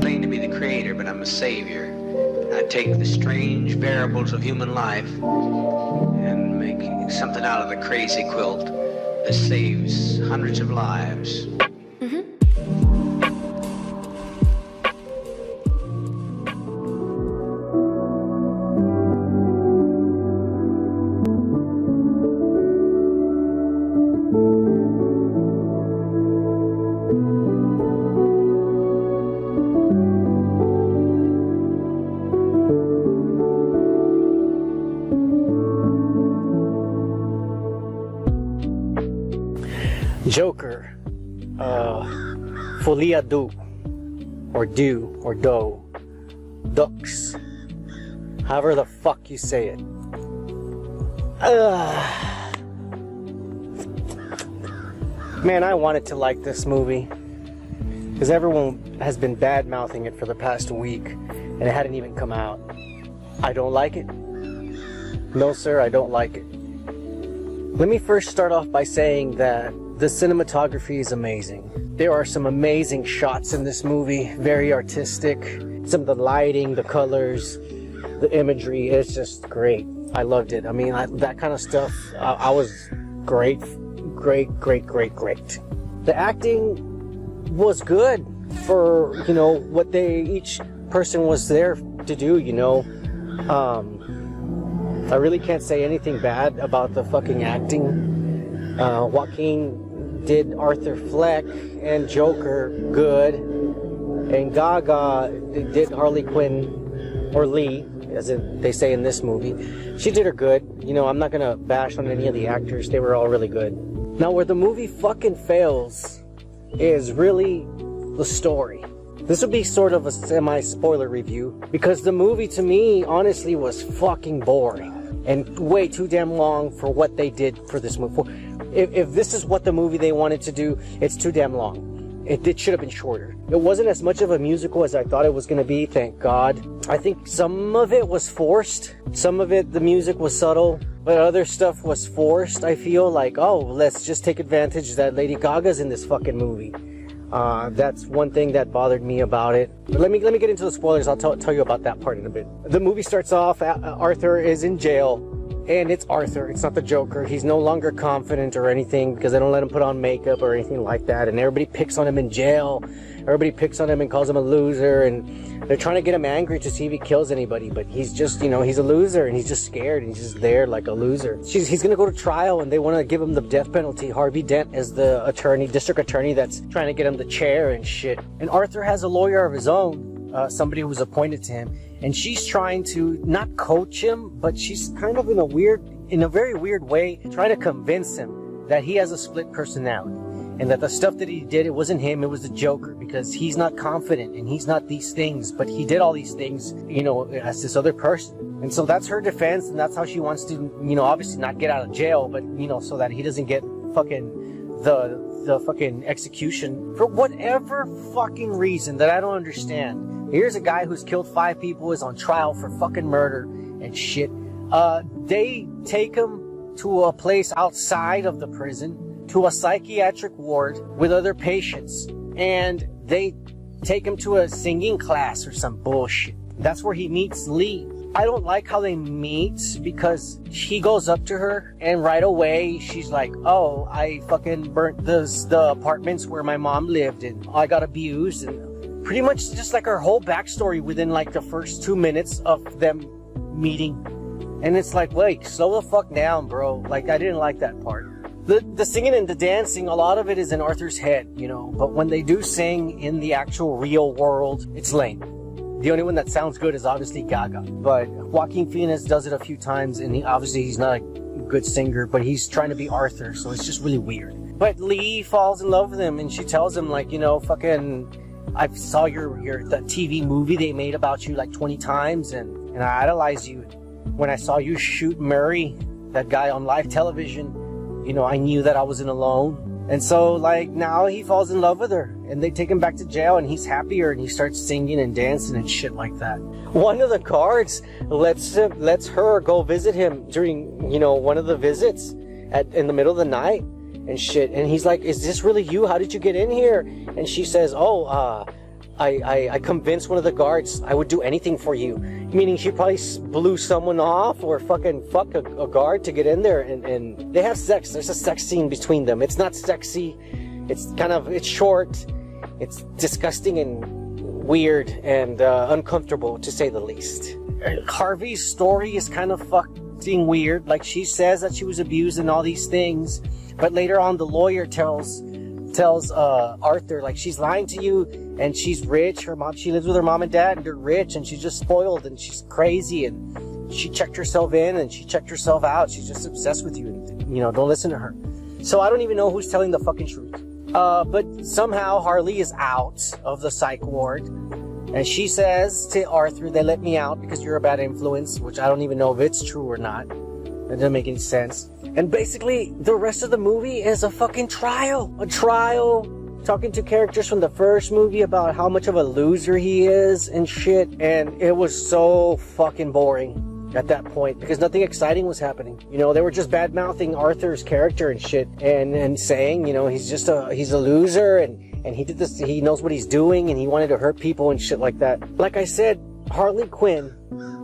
claim to be the creator, but I'm a savior. I take the strange variables of human life and make something out of the crazy quilt that saves hundreds of lives. Joker, Folie à Deux, or Do, or Doe, Ducks, however the fuck you say it. Man, I wanted to like this movie, because everyone has been bad-mouthing it for the past week, and it hadn't even come out. I don't like it. No, sir, I don't like it. Let me first start off by saying that the cinematography is amazing. There are some amazing shots in this movie, very artistic. Some of the lighting, the colors, the imagery, it's just great. I loved it. I mean, that kind of stuff, I was great. The acting was good for, you know, what each person was there to do, you know. I really can't say anything bad about the fucking acting. Joaquin did Arthur Fleck and Joker good, and Gaga did Harley Quinn, or Lee, as they say in this movie. She did her good. You know, I'm not gonna bash on any of the actors. They were all really good. Now, where the movie fucking fails is really the story. This would be sort of a semi-spoiler review, because the movie, to me, honestly, was fucking boring and way too damn long for what they did for this movie. If this is what the movie they wanted to do, it's too damn long. It should have been shorter. It wasn't as much of a musical as I thought it was going to be, thank God. I think some of it was forced. Some of it, the music was subtle, but other stuff was forced. I feel like, oh, let's just take advantage that Lady Gaga's in this fucking movie. That's one thing that bothered me about it. But let me get into the spoilers. I'll tell you about that part in a bit. The movie starts off, Arthur is in jail. And it's Arthur, it's not the Joker. He's no longer confident or anything because they don't let him put on makeup or anything like that. And everybody picks on him in jail. Everybody picks on him and calls him a loser. And they're trying to get him angry to see if he kills anybody. But he's just, you know, he's a loser and he's just scared. And he's just there like a loser. He's going to go to trial and they want to give him the death penalty. Harvey Dent is the attorney, district attorney that's trying to get him the chair and shit. And Arthur has a lawyer of his own, somebody who's appointed to him. And she's trying to not coach him, but she's kind of in a very weird way, trying to convince him that he has a split personality and that the stuff that he did, it wasn't him, it was the Joker, because he's not confident and he's not these things, but he did all these things, you know, as this other person. And so that's her defense, and that's how she wants to, you know, obviously not get out of jail, but, you know, so that he doesn't get fucking the fucking execution for whatever fucking reason that I don't understand. Here's a guy who's killed 5 people, is on trial for fucking murder and shit. They take him to a place outside of the prison, to a psychiatric ward with other patients. And they take him to a singing class or some bullshit. That's where he meets Lee. I don't like how they meet, because he goes up to her and right away she's like, oh, I fucking burnt the apartments where my mom lived and I got abused, and pretty much just like her whole backstory within like the first 2 minutes of them meeting. And it's like, wait, slow the fuck down, bro. Like, I didn't like that part. The singing and the dancing, a lot of it is in Arthur's head, you know. But when they do sing in the actual real world, it's lame. The only one that sounds good is obviously Gaga. But Joaquin Phoenix does it a few times, and obviously he's not a good singer, but he's trying to be Arthur, so it's just really weird. But Lee falls in love with him, and she tells him, like, you know, fucking... I saw the TV movie they made about you like 20 times, and I idolized you. When I saw you shoot Murray, that guy on live television, you know, I knew that I wasn't alone. And so, like, now he falls in love with her, and they take him back to jail, and he's happier, and he starts singing and dancing and shit like that. One of the guards lets her go visit him during, you know, one of the visits in the middle of the night. And shit, and he's like, is this really you? How did you get in here? And she says, oh, I convinced one of the guards I would do anything for you. Meaning she probably blew someone off or fucking fucked a guard to get in there, and they have sex. There's a sex scene between them. It's not sexy. It's kind of, it's short. It's disgusting and weird and uncomfortable, to say the least. Harvey's story is kind of fucking weird. Like, she says that she was abused and all these things, but later on the lawyer tells Arthur, like, she's lying to you, and she's rich. Her mom, she lives with her mom and dad, and they're rich, and she's just spoiled, and she's crazy, and she checked herself in and she checked herself out. She's just obsessed with you, and, you know, don't listen to her. So I don't even know who's telling the fucking truth. But somehow Harley is out of the psych ward, and she says to Arthur, they let me out because you're a bad influence, which I don't even know if it's true or not. That doesn't make any sense. And basically, the rest of the movie is a fucking trial. A trial, talking to characters from the first movie about how much of a loser he is and shit. And it was so fucking boring at that point because nothing exciting was happening. You know, they were just bad-mouthing Arthur's character and shit and saying, you know, he's just he's a loser and he did this, he knows what he's doing and he wanted to hurt people and shit like that. Like I said, Harley Quinn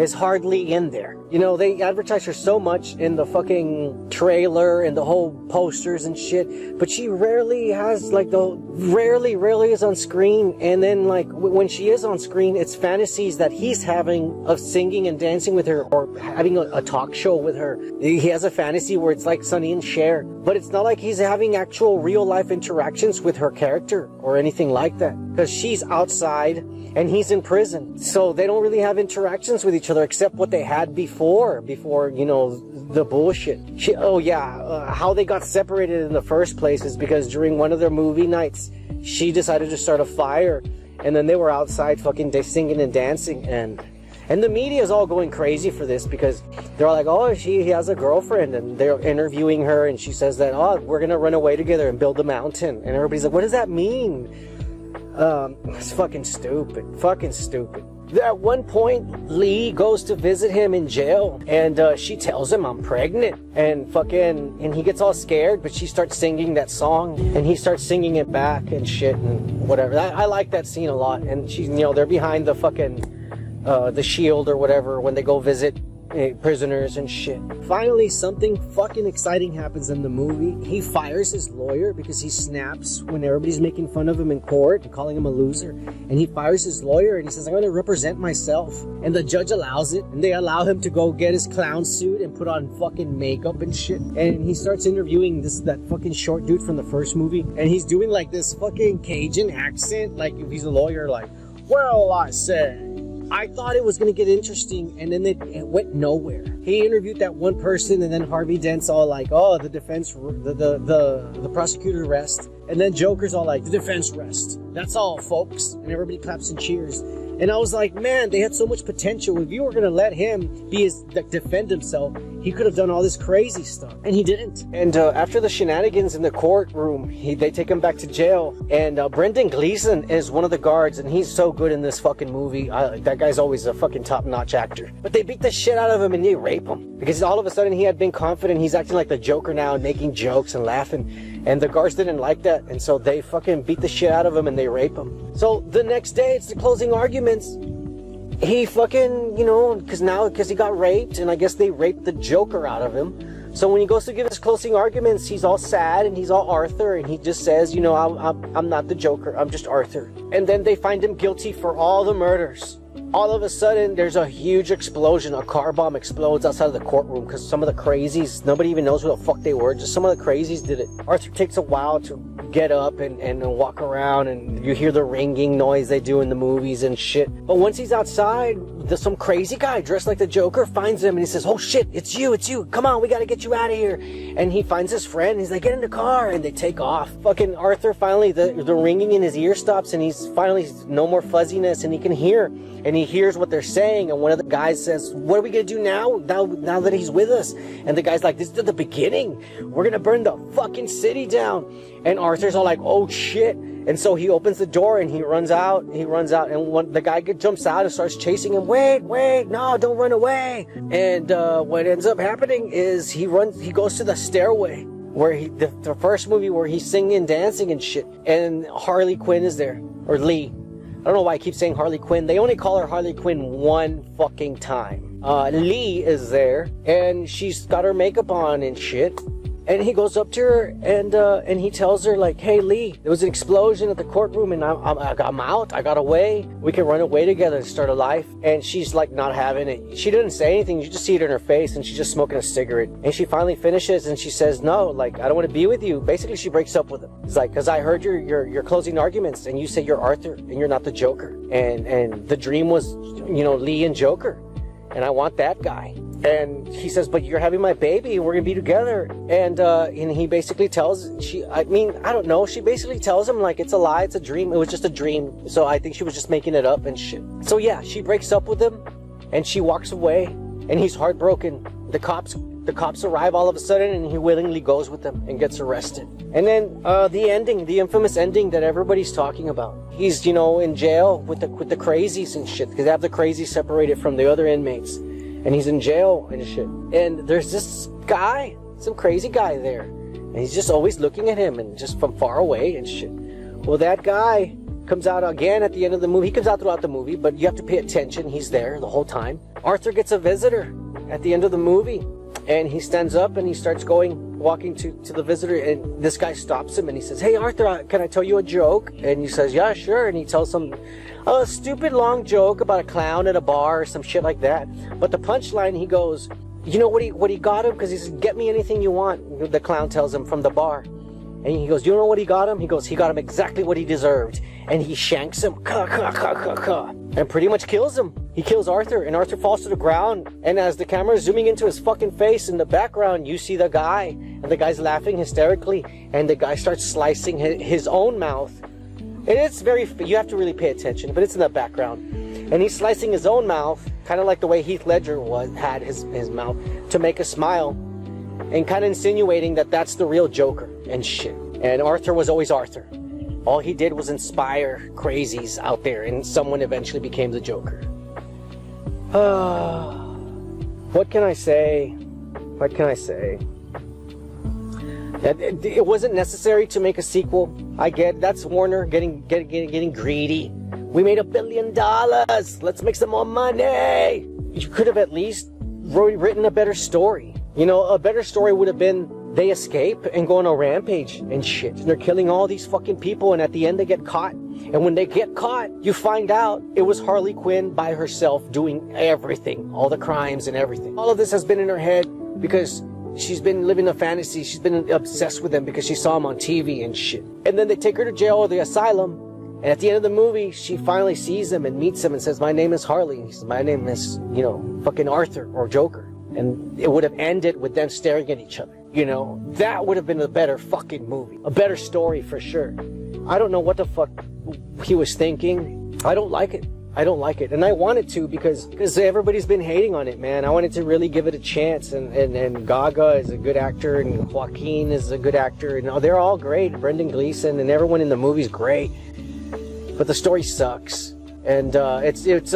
is hardly in there. You know, they advertise her so much in the fucking trailer and the whole posters and shit, but she rarely has, like, rarely is on screen. And then, like, when she is on screen, it's fantasies that he's having of singing and dancing with her or having a talk show with her. He has a fantasy where it's like Sonny and Cher, but it's not like he's having actual real life interactions with her character or anything like that, because she's outside and he's in prison. So they don't really have interactions with each other except what they had before, you know, the bullshit. How they got separated in the first place is because during one of their movie nights, she decided to start a fire, and then they were outside fucking singing and dancing, and the media is all going crazy for this because they're like, oh, he has a girlfriend, and they're interviewing her, and she says that, oh, we're gonna run away together and build a mountain, and everybody's like, what does that mean? It's fucking stupid. Fucking stupid. At one point, Lee goes to visit him in jail, and she tells him, I'm pregnant, and fucking, and he gets all scared, but she starts singing that song, and he starts singing it back and shit and whatever. I like that scene a lot, and she's, you know, they're behind the fucking, the shield or whatever when they go visit prisoners and shit. Finally, something fucking exciting happens in the movie. He fires his lawyer because he snaps when everybody's making fun of him in court and calling him a loser. And he fires his lawyer and he says, I'm going to represent myself. And the judge allows it. And they allow him to go get his clown suit and put on fucking makeup and shit. And he starts interviewing that fucking short dude from the first movie. And he's doing like this fucking Cajun accent. Like, if he's a lawyer, like, well, I said. I thought it was going to get interesting, and then it went nowhere. He interviewed that one person, and then Harvey Dent's all like, oh, the defense, the prosecutor rests. And then Joker's all like, the defense rests. That's all, folks. And everybody claps and cheers. And I was like, man, they had so much potential. If you were going to let him defend himself, he could have done all this crazy stuff. And he didn't. And after the shenanigans in the courtroom, they take him back to jail. And Brendan Gleeson is one of the guards, and he's so good in this fucking movie. That guy's always a fucking top-notch actor. But they beat the shit out of him and they rape him. Because all of a sudden he had been confident. He's acting like the Joker now and making jokes and laughing. And the guards didn't like that. And so they fucking beat the shit out of him and they rape him. So the next day, it's the closing argument. He fucking, you know, because he got raped, and I guess they raped the Joker out of him. So when he goes to give his closing arguments, he's all sad and he's all Arthur, and he just says, you know, I'm not the Joker, I'm just Arthur. And then they find him guilty for all the murders. All of a sudden, there's a huge explosion. A car bomb explodes outside of the courtroom because some of the crazies, nobody even knows who the fuck they were, just some of the crazies did it. Arthur takes a while to get up and walk around, and you hear the ringing noise they do in the movies and shit. But once he's outside, there's some crazy guy dressed like the Joker finds him, and he says, oh shit, it's you, come on, we gotta get you out of here. And he finds his friend, and he's like, get in the car, and they take off. Fucking Arthur finally, the ringing in his ear stops, and he's finally no more fuzziness, and he can hear, and he hears what they're saying. And one of the guys says, what are we gonna do now that he's with us? And the guy's like, this is the beginning, we're gonna burn the fucking city down. And Arthur's all like, oh shit. And so he opens the door and he runs out. And when the guy jumps out and starts chasing him, wait, no, don't run away. And what ends up happening is he goes to the stairway where the first movie where he's singing and dancing and shit. And Harley Quinn is there, or Lee. I don't know why I keep saying Harley Quinn. They only call her Harley Quinn one fucking time. Lee is there, and she's got her makeup on and shit. And he goes up to her, and he tells her, like, hey, Lee, there was an explosion at the courtroom, and I'm out. I got away. We can run away together and start a life. And she's, like, not having it. She didn't say anything. You just see it in her face, and she's just smoking a cigarette. And she finally finishes, and she says, no, like, I don't want to be with you. Basically, she breaks up with him. It's like, because I heard your closing arguments, and you say you're Arthur, and you're not the Joker. And the dream was, you know, Lee and Joker. And I want that guy. And he says, but you're having my baby, we're gonna be together. And he basically tells she basically tells him, like, it's a lie, it's a dream, it was just a dream. So I think she was just making it up and shit. So yeah, she breaks up with him and she walks away, and he's heartbroken. The cops arrive all of a sudden, and he willingly goes with them and gets arrested. And then the ending, the infamous ending that everybody's talking about. He's, you know, in jail with the crazies and shit, because they have the crazies separated from the other inmates. And he's in jail and shit. And there's this guy, some crazy guy there. And he's just always looking at him, and just from far away and shit. Well, that guy comes out again at the end of the movie. He comes out throughout the movie, but you have to pay attention. He's there the whole time. Arthur gets a visitor at the end of the movie. And he stands up and he starts walking to the visitor, and this guy stops him and he says, hey, Arthur, can I tell you a joke? And he says, yeah, sure. And he tells him a stupid long joke about a clown at a bar or some shit like that. But the punchline, he goes, you know what he got him? Because he says, get me anything you want, the clown tells him, from the bar. And he goes, you know what he got him? He goes, he got him exactly what he deserved. And he shanks him, and pretty much kills him. He kills Arthur, and Arthur falls to the ground. And as the camera is zooming into his fucking face in the background, you see the guy, and the guy's laughing hysterically, and the guy starts slicing his own mouth. And it's you have to really pay attention, but it's in the background. And he's slicing his own mouth, kind of like the way Heath Ledger had his mouth, to make a smile, and kind of insinuating that that's the real Joker and shit. And Arthur was always Arthur. All he did was inspire crazies out there, and someone eventually became the Joker. What can I say? What can I say? It wasn't necessary to make a sequel. I get that's Warner getting greedy. We made $1 billion. Let's make some more money. You could have at least written a better story. You know, a better story would have been, they escape and go on a rampage and shit. And they're killing all these fucking people, and at the end they get caught. And when they get caught, you find out it was Harley Quinn by herself doing everything. All the crimes and everything. All of this has been in her head because she's been living a fantasy. She's been obsessed with them because she saw him on TV and shit. And then they take her to jail or the asylum. And at the end of the movie, she finally sees him and meets him and says, my name is Harley. And he says, my name is, you know, fucking Arthur or Joker. And it would have ended with them staring at each other. You know, that would have been a better fucking movie. A better story for sure. I don't know what the fuck he was thinking. I don't like it. I don't like it. And I wanted to because everybody's been hating on it, man. I wanted to really give it a chance. And Gaga is a good actor, and Joaquin is a good actor. And they're all great. Brendan Gleeson and everyone in the movie's great. But the story sucks. And this is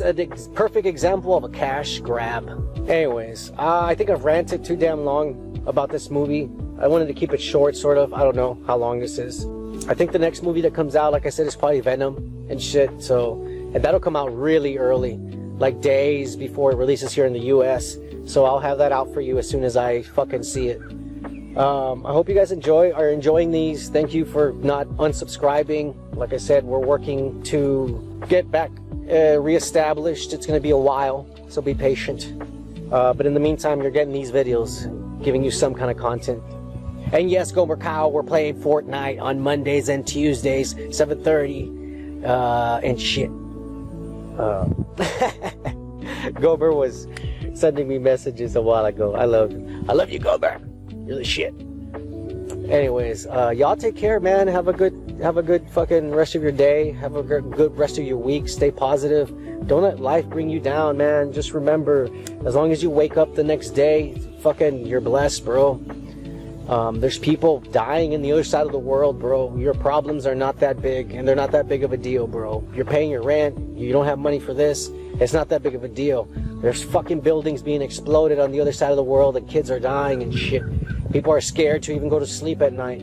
a perfect example of a cash grab. Anyways, I think I've ranted too damn long about this movie. I wanted to keep it short, sort of. I don't know how long this is. I think the next movie that comes out, like I said, is probably Venom and shit. So, and that'll come out really early, like days before it releases here in the US. So I'll have that out for you as soon as I fucking see it. I hope you guys are enjoying these. Thank you for not unsubscribing. Like I said, we're working to get back reestablished. It's going to be a while, so be patient. But in the meantime, you're getting these videos, giving you some kind of content. And yes, Gomer Cow, we're playing Fortnite on Mondays and Tuesdays, 7:30, and shit. Gomer was sending me messages a while ago. I love you, Gomer. You're the shit. Anyways, y'all take care, man. Have a good fucking rest of your day. Have a good rest of your week. Stay positive. Don't let life bring you down, man. Just remember, as long as you wake up the next day, fucking, you're blessed, bro. There's people dying in the other side of the world, bro. Your problems are not that big, and they're not that big of a deal, bro. You're paying your rent. You don't have money for this. It's not that big of a deal. There's fucking buildings being exploded on the other side of the world, and kids are dying and shit. People are scared to even go to sleep at night.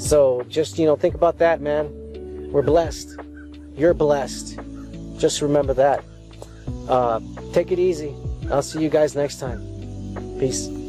So just, you know, think about that, man. We're blessed. You're blessed. Just remember that. Take it easy. I'll see you guys next time. Peace.